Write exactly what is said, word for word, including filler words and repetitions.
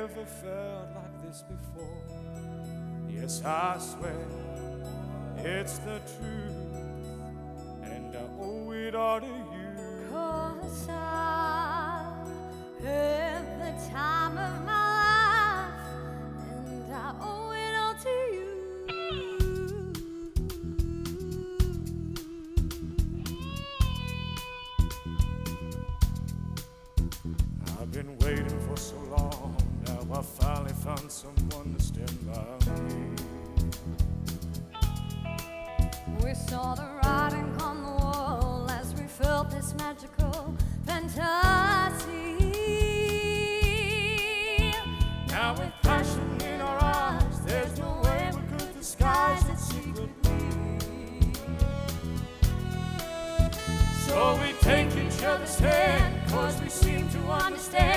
never felt like this before. Yes, I swear it's the truth, and I owe it all to you. 'Cause I've heard the time of my life, and I owe it all to you. I've been waiting for so long. Now I finally found someone to stand by me. We saw the writing on the wall as we felt this magical fantasy. Now with passion in our eyes, there's no way we could disguise that she could be. So we take each other's hand, 'cause we seem to understand